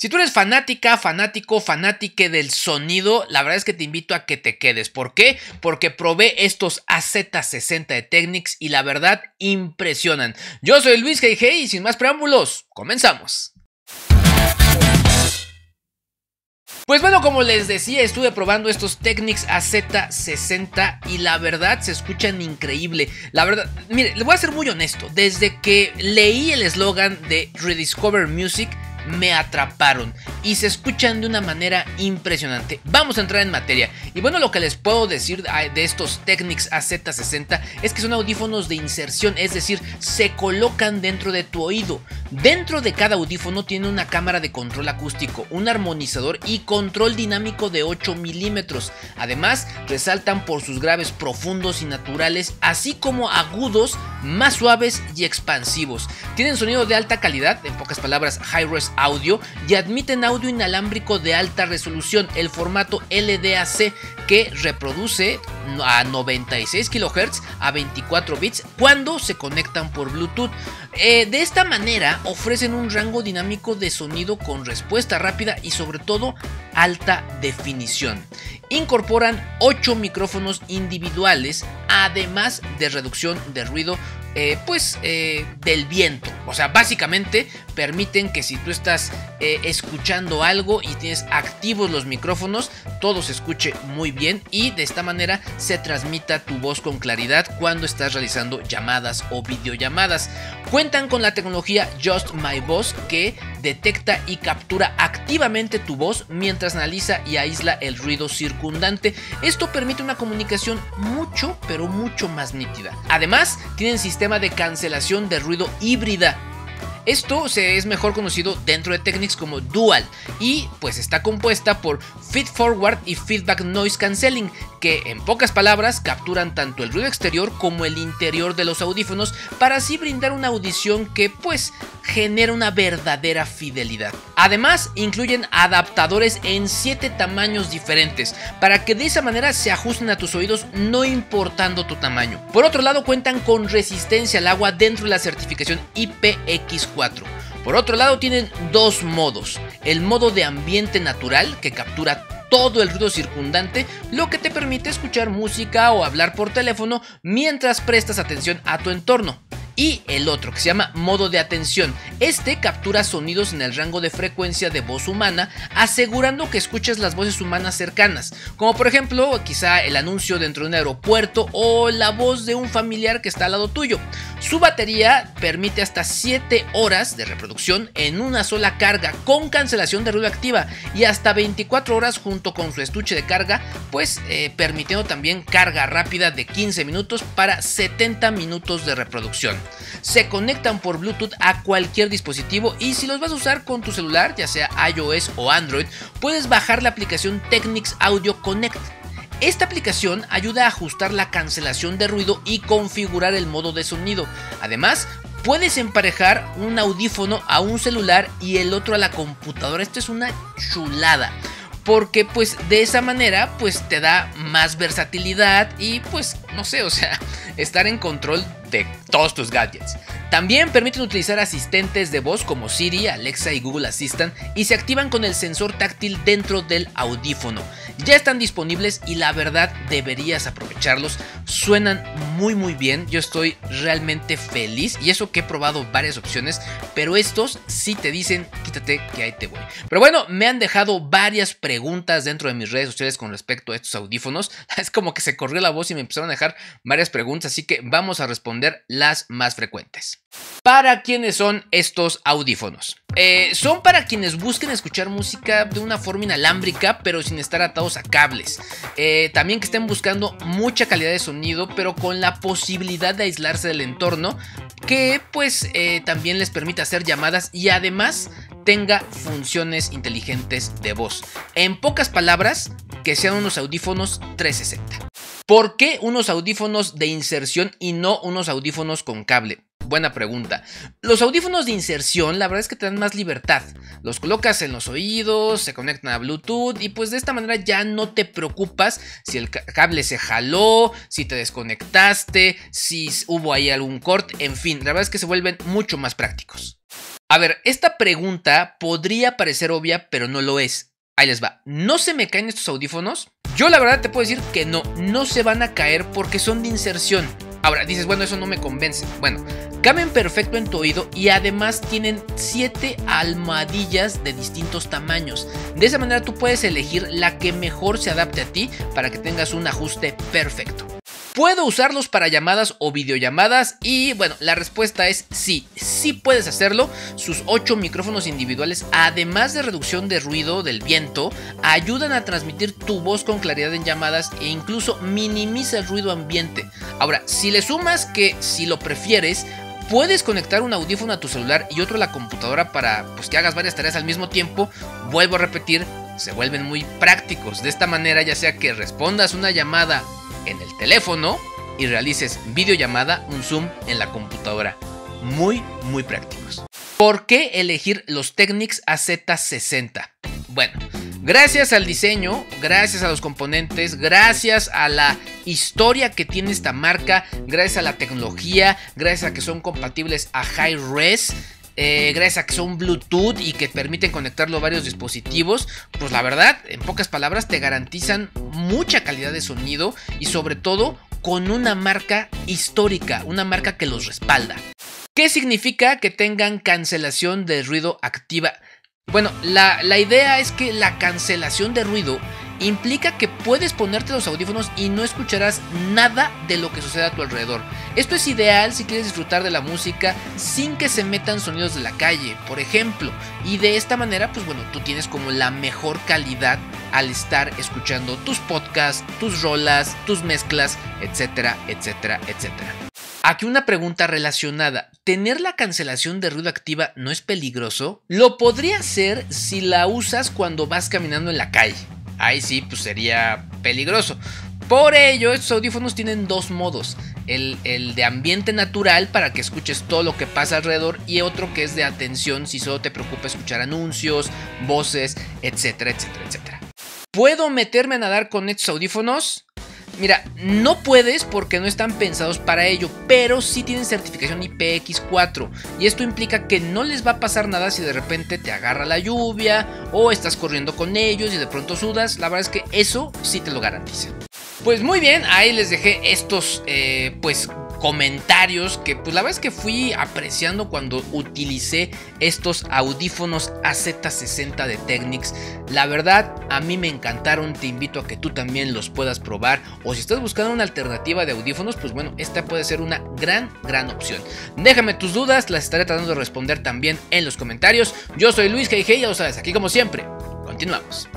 Si tú eres fanática, fanático, fanática del sonido, la verdad es que te invito a que te quedes. ¿Por qué? Porque probé estos AZ60 de Technics y la verdad impresionan. Yo soy LuisGyG y sin más preámbulos, comenzamos. Pues bueno, como les decía, estuve probando estos Technics AZ60 y la verdad se escuchan increíble. La verdad, mire, les voy a ser muy honesto, desde que leí el eslogan de Rediscover Music me atraparon y se escuchan de una manera impresionante. Vamos a entrar en materia. Y bueno, lo que les puedo decir de estos Technics AZ60 es que son audífonos de inserción, es decir, se colocan dentro de tu oído. Dentro de cada audífono tiene una cámara de control acústico, un armonizador y control dinámico de 8 milímetros. Además, resaltan por sus graves profundos y naturales, así como agudos más suaves y expansivos. Tienen sonido de alta calidad, en pocas palabras, high-res audio, y admiten audio inalámbrico de alta resolución, el formato LDAC, que reproduce a 96 kHz a 24 bits cuando se conectan por Bluetooth. De esta manera ofrecen un rango dinámico de sonido con respuesta rápida y sobre todo alta definición. Incorporan 8 micrófonos individuales, además de reducción de ruido del viento. O sea, básicamente permiten que si tú estás escuchando algo y tienes activos los micrófonos, todo se escuche muy bien y de esta manera se transmita tu voz con claridad cuando estás realizando llamadas o videollamadas. Cuentan con la tecnología Just My Voice, que detecta y captura activamente tu voz mientras analiza y aísla el ruido circundante. Esto permite una comunicación mucho, pero mucho más nítida. Además, tienen sistema de cancelación de ruido híbrida. Esto es mejor conocido dentro de Technics como Dual y pues está compuesta por Feed Forward y Feedback Noise Cancelling, que en pocas palabras capturan tanto el ruido exterior como el interior de los audífonos para así brindar una audición que pues genera una verdadera fidelidad. Además, incluyen adaptadores en 7 tamaños diferentes para que de esa manera se ajusten a tus oídos no importando tu tamaño. Por otro lado, cuentan con resistencia al agua dentro de la certificación IPX4. Por otro lado, tienen dos modos: el modo de ambiente natural, que captura todo el ruido circundante, lo que te permite escuchar música o hablar por teléfono mientras prestas atención a tu entorno. Y el otro, que se llama modo de atención. Este captura sonidos en el rango de frecuencia de voz humana, asegurando que escuches las voces humanas cercanas, como por ejemplo quizá el anuncio dentro de un aeropuerto o la voz de un familiar que está al lado tuyo. Su batería permite hasta 7 horas de reproducción en una sola carga, con cancelación de ruido activa, y hasta 24 horas junto con su estuche de carga, pues permitiendo también carga rápida de 15 minutos para 70 minutos de reproducción. Se conectan por Bluetooth a cualquier dispositivo y si los vas a usar con tu celular, ya sea iOS o Android, puedes bajar la aplicación Technics Audio Connect. Esta aplicación ayuda a ajustar la cancelación de ruido y configurar el modo de sonido. Además, puedes emparejar un audífono a un celular y el otro a la computadora. Esto es una chulada, porque pues de esa manera pues te da más versatilidad y pues no sé, o sea, estar en control de todos tus gadgets. También permiten utilizar asistentes de voz como Siri, Alexa y Google Assistant, y se activan con el sensor táctil dentro del audífono. Ya están disponibles y la verdad deberías aprovecharlos. Suenan muy muy bien, yo estoy realmente feliz, y eso que he probado varias opciones, pero estos sí te dicen quítate que ahí te voy. Pero bueno, me han dejado varias preguntas dentro de mis redes sociales con respecto a estos audífonos. Es como que se corrió la voz y me empezaron a dejar varias preguntas, así que vamos a responder las más frecuentes. ¿Para quiénes son estos audífonos? Son para quienes busquen escuchar música de una forma inalámbrica, pero sin estar atados a cables. También que estén buscando mucha calidad de sonido, pero con la posibilidad de aislarse del entorno, que pues también les permite hacer llamadas y además tenga funciones inteligentes de voz. En pocas palabras, que sean unos audífonos 360. ¿Por qué unos audífonos de inserción y no unos audífonos con cable? Buena pregunta. Los audífonos de inserción, la verdad es que te dan más libertad. Los colocas en los oídos, se conectan a Bluetooth y pues de esta manera ya no te preocupas si el cable se jaló, si te desconectaste, si hubo ahí algún corte, en fin, la verdad es que se vuelven mucho más prácticos. A ver, esta pregunta podría parecer obvia, pero no lo es. Ahí les va. ¿No se me caen estos audífonos? Yo la verdad te puedo decir que no, no se van a caer porque son de inserción. Ahora dices, bueno, eso no me convence. Bueno, caben perfecto en tu oído y además tienen 7 almohadillas de distintos tamaños. De esa manera tú puedes elegir la que mejor se adapte a ti para que tengas un ajuste perfecto. ¿Puedo usarlos para llamadas o videollamadas? Y bueno, la respuesta es sí, sí puedes hacerlo. Sus 8 micrófonos individuales, además de reducción de ruido del viento, ayudan a transmitir tu voz con claridad en llamadas e incluso minimiza el ruido ambiente. Ahora, si le sumas que, si lo prefieres, puedes conectar un audífono a tu celular y otro a la computadora para que hagas varias tareas al mismo tiempo, vuelvo a repetir, se vuelven muy prácticos. De esta manera, ya sea que respondas una llamada en el teléfono y realices videollamada, un Zoom en la computadora. Muy, muy prácticos. ¿Por qué elegir los Technics AZ60? Bueno, gracias al diseño, gracias a los componentes, gracias a la historia que tiene esta marca, gracias a la tecnología, gracias a que son compatibles a High Res, gracias a que son Bluetooth y que permiten conectarlo a varios dispositivos, pues la verdad, en pocas palabras, te garantizan mucha calidad de sonido y sobre todo con una marca histórica, una marca que los respalda. ¿Qué significa que tengan cancelación de ruido activa? Bueno, la idea es que la cancelación de ruido implica que puedes ponerte los audífonos y no escucharás nada de lo que sucede a tu alrededor. Esto es ideal si quieres disfrutar de la música sin que se metan sonidos de la calle, por ejemplo. Y de esta manera, pues bueno, tú tienes como la mejor calidad al estar escuchando tus podcasts, tus rolas, tus mezclas, etcétera, etcétera, etcétera. Aquí una pregunta relacionada. ¿Tener la cancelación de ruido activa no es peligroso? Lo podría ser si la usas cuando vas caminando en la calle. Ahí sí, pues sería peligroso. Por ello, estos audífonos tienen 2 modos. El de ambiente natural, para que escuches todo lo que pasa alrededor, y otro que es de atención, si solo te preocupa escuchar anuncios, voces, etcétera, etcétera, etcétera. ¿Puedo meterme a nadar con estos audífonos? Mira, no puedes porque no están pensados para ello, pero sí tienen certificación IPX4 y esto implica que no les va a pasar nada si de repente te agarra la lluvia o estás corriendo con ellos y de pronto sudas. La verdad es que eso sí te lo garantiza. Pues muy bien, ahí les dejé estos comentarios que pues la verdad es que fui apreciando cuando utilicé estos audífonos AZ60 de Technics. La verdad, a mí me encantaron, te invito a que tú también los puedas probar, o si estás buscando una alternativa de audífonos, pues bueno, esta puede ser una gran opción. Déjame tus dudas, las estaré tratando de responder también en los comentarios. Yo soy LuisGyG, ya lo sabes, aquí como siempre, continuamos.